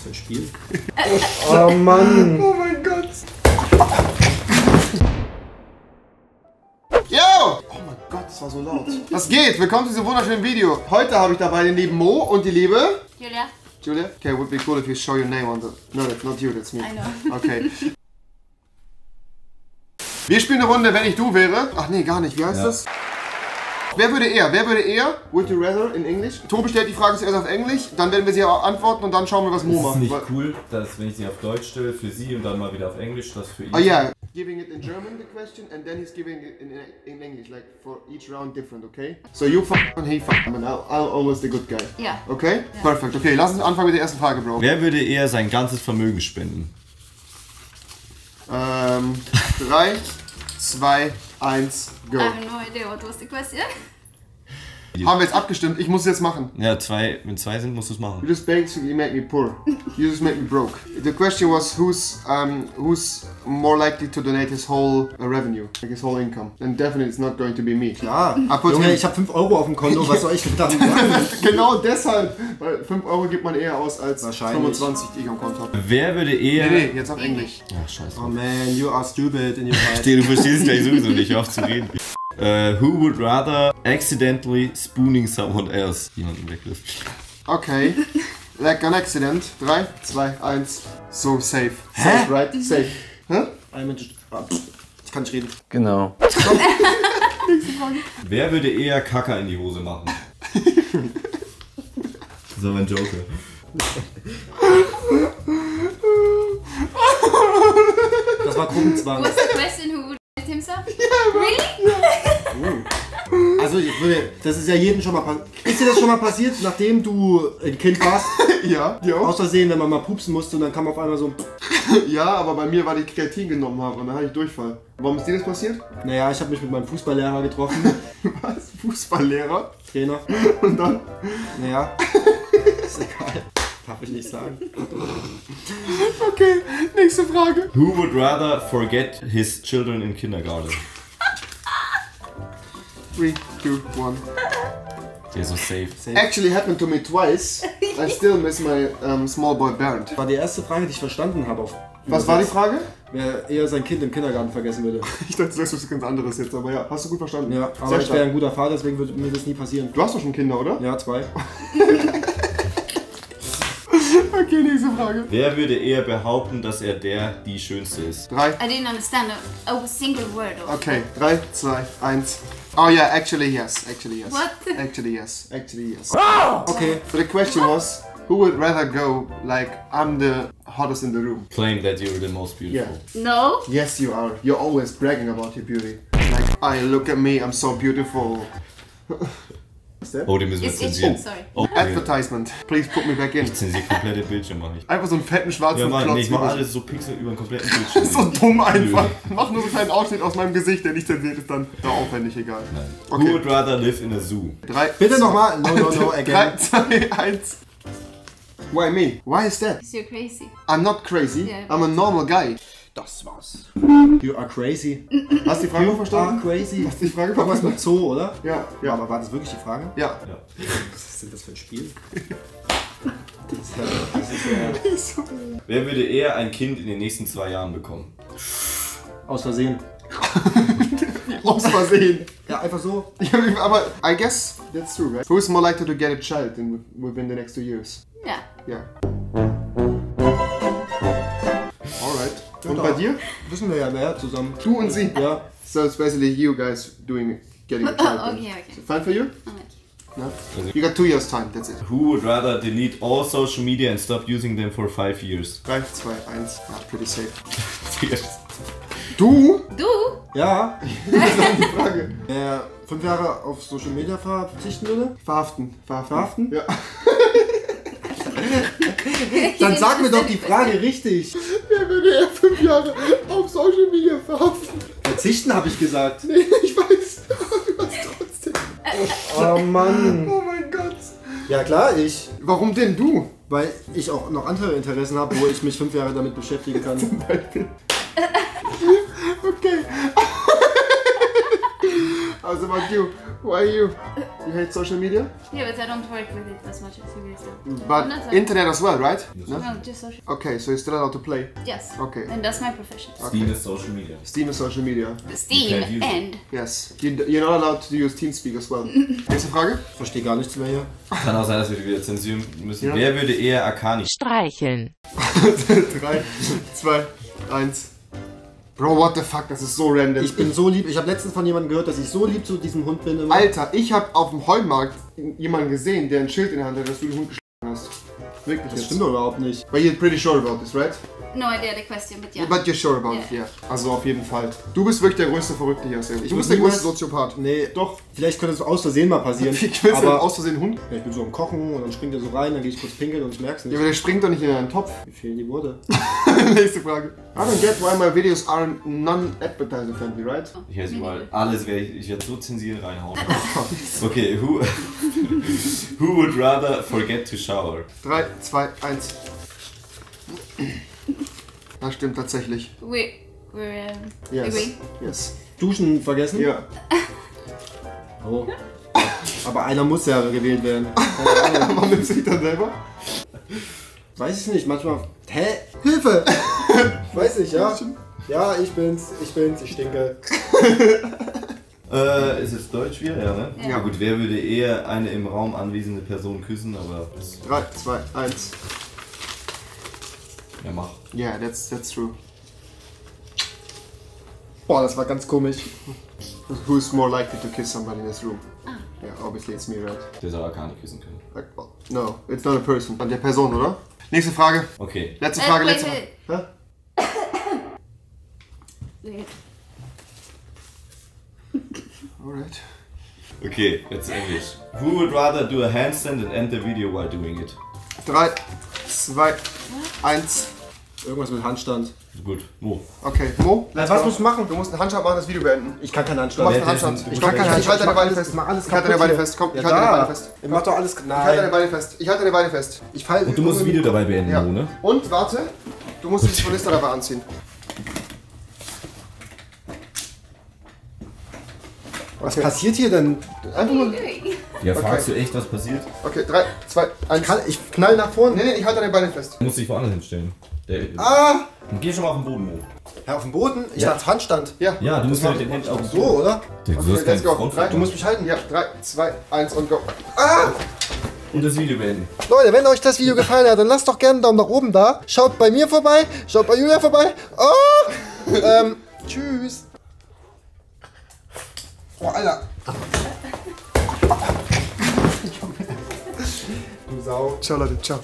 das für ein Spiel? Oh Mann! Oh mein Gott! Das war so laut. Was geht? Willkommen zu diesem wunderschönen Video. Heute habe ich dabei den lieben Mo und die liebe... Julia. Julia? Okay, would be cool if you show your name on the... No, not you, that's me. I know. Okay. Wir spielen eine Runde, wenn ich du wäre. Ach nee, gar nicht. Wie heißt das? Wer würde eher? Wer würde eher? Would you rather in Englisch? Tobi stellt die Frage zuerst auf Englisch, dann werden wir sie antworten und dann schauen wir, was Mo macht. Ist nicht cool, dass wenn ich sie auf Deutsch stelle, für sie und dann mal wieder auf Englisch, das für ihn. Oh ja. Giving it in German the question and then he's giving it in English, like for each round different, okay? So you f*** and he f*** and I'll always the good guy. Yeah. Okay? Yeah. Perfect. Okay, lass uns anfangen mit der ersten Frage, Bro. Wer würde eher sein ganzes Vermögen spenden? 3, 2, 1, go. I have no idea what was the question. Haben wir jetzt abgestimmt? Ich muss es jetzt machen. Ja, zwei. Wenn zwei sind, musst du es machen. You just basically make me poor. You just make me broke. The question was who's more likely to donate his whole revenue, like his whole income. And definitely it's not going to be me. Klar. Junge, ich habe 5 Euro auf dem Konto, was soll ich gedacht haben? Genau deshalb. Weil 5 Euro gibt man eher aus als 25, die ich am Konto habe. Wer würde eher... Nee, jetzt auf Englisch. Ach, scheiße. Oh man, you are stupid in your head. Du verstehst gleich sowieso nicht, hör auf zu reden. Who would rather accidentally spooning someone else? Jemanden wegliften. Okay. Like an accident. 3, 2, 1. So safe. Safe, hä? Right? Safe. Hä? Ich kann nicht reden. Genau. Wer würde eher Kacke in die Hose machen? Das war mein Joker. Das war Gruppenzwang. What's the question? Who would himself? Really? Also, das ist ja jedem schon mal passiert. Ist dir das schon mal passiert, nachdem du ein Kind warst? Ja, dir auch? Aus Versehen, wenn man mal pupsen musste und dann kam auf einmal so ein... Ja, aber bei mir, weil ich Kreatin genommen habe und dann hatte ich Durchfall. Warum ist dir das passiert? Naja, ich habe mich mit meinem Fußballlehrer getroffen. Was? Fußballlehrer? Trainer. Und dann? Naja, ist egal. Darf ich nicht sagen. Okay, nächste Frage. Who would rather forget his children in kindergarten? 3, 2, 1. Der ist so safe. Actually happened to me twice. I still miss my small boy Bernd. War die erste Frage, die ich verstanden habe. Was war die Frage? Wer eher sein Kind im Kindergarten vergessen würde. Ich dachte, das ist was ganz anderes jetzt, aber ja, hast du gut verstanden. Ja, aber ich wäre ein guter Vater, deswegen würde mir das nie passieren. Du hast doch schon Kinder, oder? Ja, 2. Okay, nächste Frage. Wer würde eher behaupten, dass er die Schönste ist? 3. I didn't understand a single word. Okay, 3, 2, 1. Oh yeah, actually yes. What? Actually yes. Oh! Okay, so the question was, who would rather go like, I'm the hottest in the room? Claim that you're the most beautiful. Yeah. No? Yes, you are. You're always bragging about your beauty. Like, I look at me, I'm so beautiful. Oh, den müssen wir zensieren. Oh, okay. Advertisement. Please put me back in. Ich zensiere komplette Bildschirm, mache ich. Einfach so einen fetten schwarzen Klotz. Ja, Mann, nee, ich mache alles so Pixel über den kompletten Bildschirm. So dumm einfach. Mach nur so einen kleinen Ausschnitt aus meinem Gesicht, der nicht zensiert ist, dann da aufwendig, egal. Nein. Okay. Who would rather live in a zoo? 3. Bitte nochmal. No, again. 3, 2, 1. Why me? Why is that? Because you're crazy. I'm not crazy. Yeah, I'm a normal guy. Das war's. You are crazy. Hast du die Frage noch verstanden? You are crazy. Hast du die Frage verpasst mit Zoo, oder? Ja. Aber war das wirklich die Frage? Ja. Was ist denn das für ein Spiel? Das ist ja. Wer würde eher ein Kind in den nächsten 2 Jahren bekommen? Aus Versehen. Aus Versehen. Ja, einfach so. Aber I guess that's true, right? Who is more likely to get a child within the next 2 years? Yeah. Und bei dir? Wissen wir ja mehr zusammen. Du und sie? Ja. So it's basically you guys getting a child. Okay. So fine for you? No? You got 2 years time, that's it. Who would rather delete all social media and stop using them for 5 years? 3, 2, 1. Ah, pretty safe. Du? Du? Ja. Das war die Frage. Wer 5 Jahre auf Social Media verzichten würde? Verhaften? Ja. Dann sag mir doch die Frage richtig. Wer würde eher 5 Jahre auf Social Media verhaften? Verzichten, habe ich gesagt. Nee, ich weiß. Du hast trotzdem. Oh Mann. Oh mein Gott. Ja klar, ich. Warum denn du? Weil ich auch noch andere Interessen habe, wo ich mich 5 Jahre damit beschäftigen kann. Zum Beispiel. Okay. How's about you? Why you? You hate social media? Yeah, but I don't work with it as much as you guys. But like internet as well, right? Yes. No? No, just social. Okay, so you still allowed to play? Yes. Okay. And that's my profession. Okay. Steam is social media. Steam is social media. Steam and... Yes. You're not allowed to use TeamSpeak as well. Nächste Frage? Ich verstehe gar nichts mehr hier. Kann auch sein, dass wir wieder zensieren müssen. Ja. Wer würde eher Akani streicheln? 3, 2, 1... Bro, what the fuck, das ist so random. Ich bin so lieb, ich habe letztens von jemandem gehört, dass ich so lieb zu diesem Hund bin immer. Alter, ich habe auf dem Heumarkt jemanden gesehen, der ein Schild in der Hand hat, dass du den Hund geschlagen hast. Wirklich, das stimmt doch überhaupt nicht. But you're pretty sure about this, right? No idea the question, but yeah. But you're sure about it, yeah. Also auf jeden Fall. Du bist wirklich der größte Verrückte hier, Sam. Ich bin der größte Soziopath. Nee, doch. Vielleicht könnte es aus Versehen mal passieren. Aber aus Versehen Hund? Ja, ich bin so am Kochen und dann springt er so rein, dann gehe ich kurz pinkeln und ich merk's nicht. Ja, aber der springt doch nicht in einen Topf. Mir fehlen die Worte. Nächste Frage. I don't get why my videos are non-advertiser friendly, right? Ich weiß nicht mal. Alles werde ich jetzt so zensieren reinhauen. Okay, who would rather forget to shower? 3, 2, 1. Das stimmt tatsächlich. We're yes. Yes. Duschen vergessen? Ja. Oh. Aber einer muss ja gewählt werden. Warum nimmst du dich dann selber? Weiß ich nicht, manchmal... Hä? Hilfe! Weiß ich, ja? Ja, ich bin's, ich stinke. Ist jetzt Deutsch wieder? Ja, ne? Ja. Gut, wer würde eher eine im Raum anwesende Person küssen, aber... 3, 2, 1... Ja, mach. Yeah, that's true. Boah, das war ganz komisch. Who's more likely to kiss somebody in this room? Ah. Yeah, obviously it's me, right? Der soll gar nicht küssen können. Like, well, no, it's not a person. An der Person, oder? Nächste Frage. Okay. Letzte Frage, letzte Frage. Hä? Alright. Okay, jetzt Englisch. Who would rather do a handstand and end the video while doing it? 3, 2, 1. Irgendwas mit Handstand. Gut, Mo. Okay, Mo. Was musst du machen? Du musst einen Handstand machen und das Video beenden. Ich kann keinen Handstand. Du machst einen Handstand. Ich kann keinen Handstand. Ich halte deine Beine fest. Ich halte deine Beine fest. Komm, ich halte deine Beine fest. Ich mach doch alles. Nein. Ich halte deine Beine fest. Ich halte deine Beine fest. Ich falle. Und du musst das Video dabei beenden, Mo, ne? Und, warte. Du musst die Verliste dabei anziehen. Was passiert hier denn? Einfach nur... Ja, fragst du echt, was passiert? Okay, 3, 2, 1. Ich knall nach vorne. Nee, ich halte deine Beine fest. Du musst dich woanders hinstellen. Ah! Geh schon mal auf den Boden hoch. Ja, auf den Boden? Ich dachte Handstand. Ja, du musst mit den Händen auf den Boden. So, oder? Du musst mich halten. Ja, 3, 2, 1 und go. Ah! Und das Video beenden. Leute, wenn euch das Video gefallen hat, dann lasst doch gerne einen Daumen nach oben da. Schaut bei mir vorbei. Schaut bei Julia vorbei. Oh! Tschüss. Oh, Alter. Du Sau. Ciao, Leute. Ciao.